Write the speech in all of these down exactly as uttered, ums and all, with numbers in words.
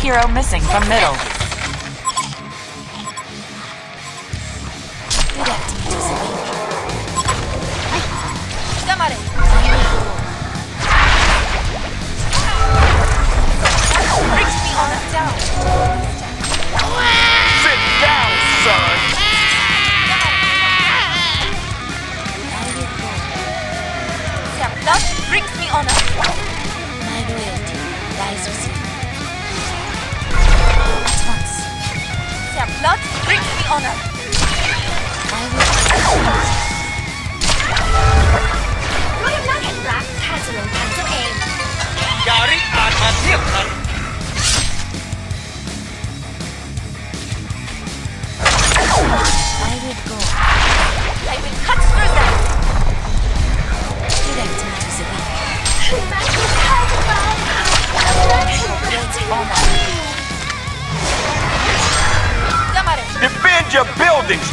hero missing from middle.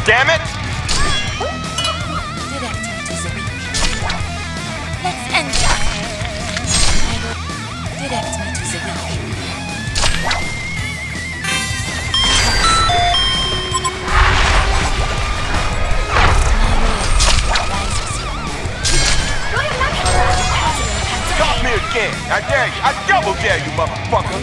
Damn it! Did activities are weak. Let's end up. Did activities are weak. Stop me again! I dare you! I double dare you, motherfucker!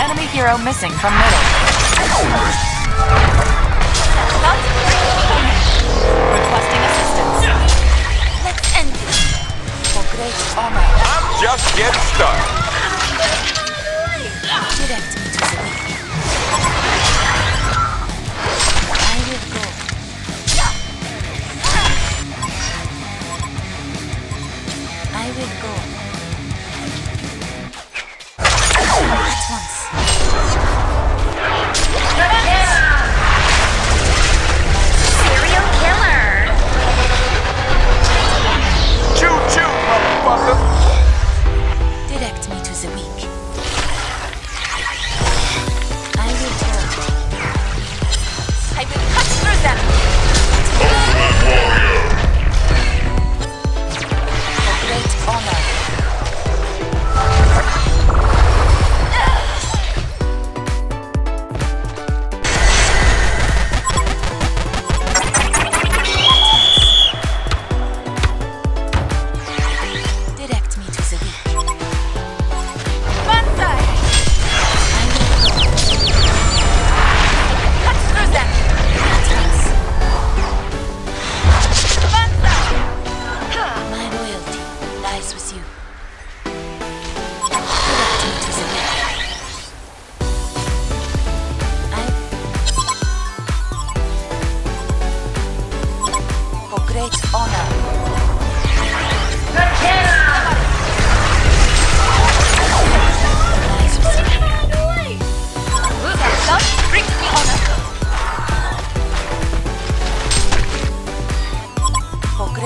Enemy hero missing from middle. Requesting assistance. Let's end it. For great honor. I'm just getting started. Good activities away. I will go. I will go. At once. Serial killer. Choo choo, motherfucker. Direct me to the weak. I will go. I will cut through them. Ultimate warrior. A great honor.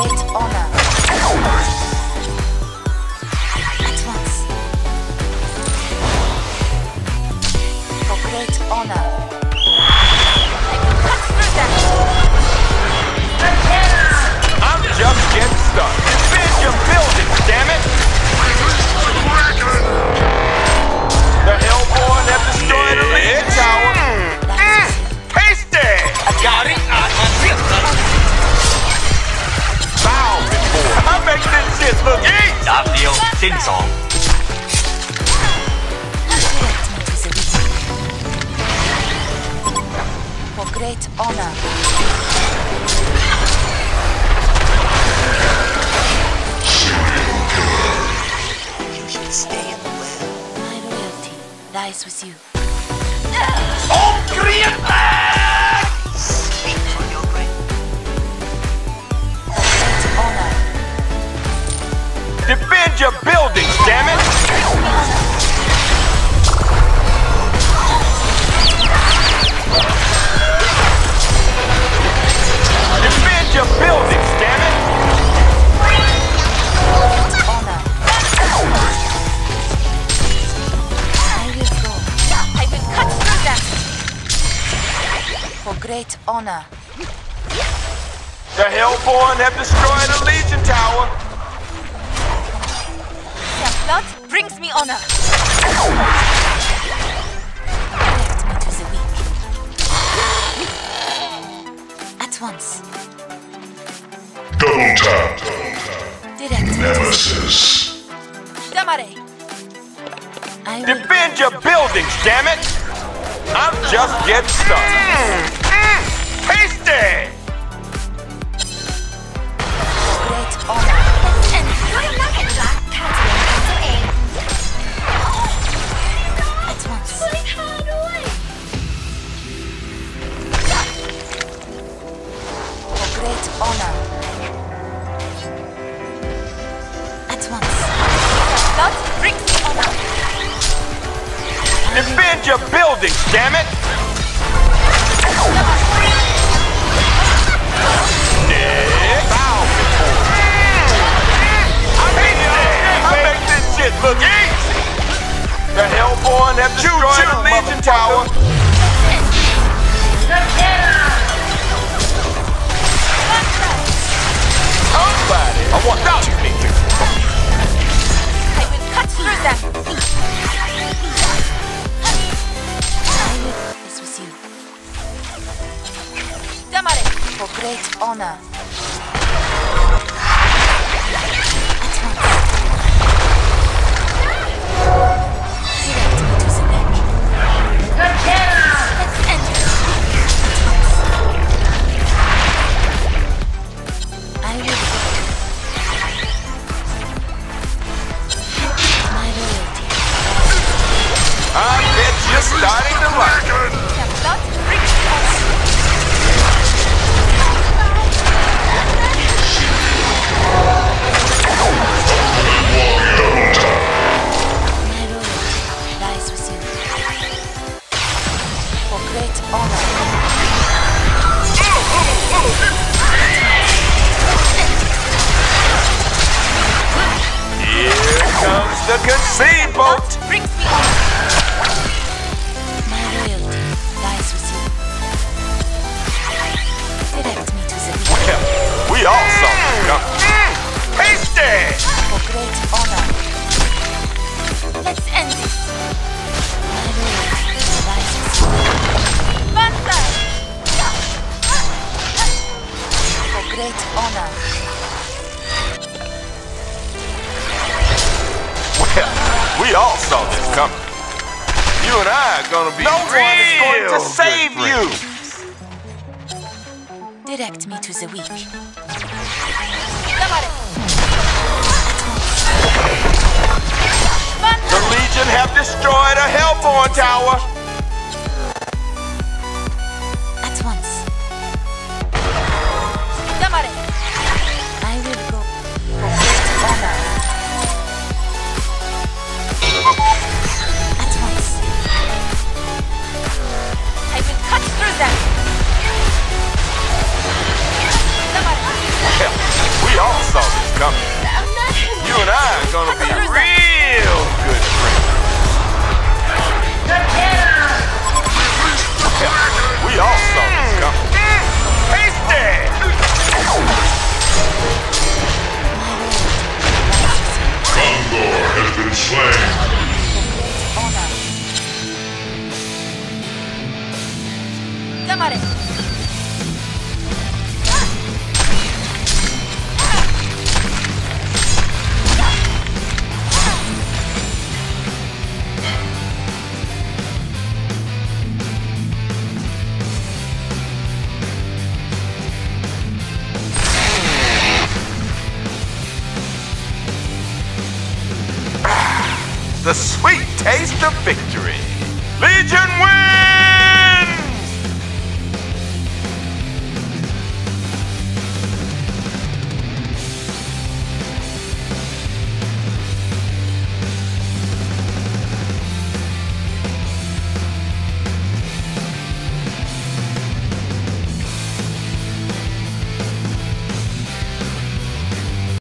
Great honor. You should stay in the well. My loyalty lies with you. Hungry attack! Speak for your brain. Great honor. Defend your buildings, damn it! Defend your buildings, damn it! Honor. great honor. The Hellborn have destroyed a Legion Tower! Their blood brings me honor! Connect me to the weak. At once. Double tap! Direct Nemesis. Damare! Defend your buildings, damn it! I'm just getting started. Hasty! Great honor. And you're not a black cat. At once. Great honor. At once. Blood brings honor. Defend your buildings, damn it! Next. I hate this. I make this shit look easy. The Hellborn have destroyed the Legion Tower. Somebody, I want out of me. I will cut through them. For great honor. Big.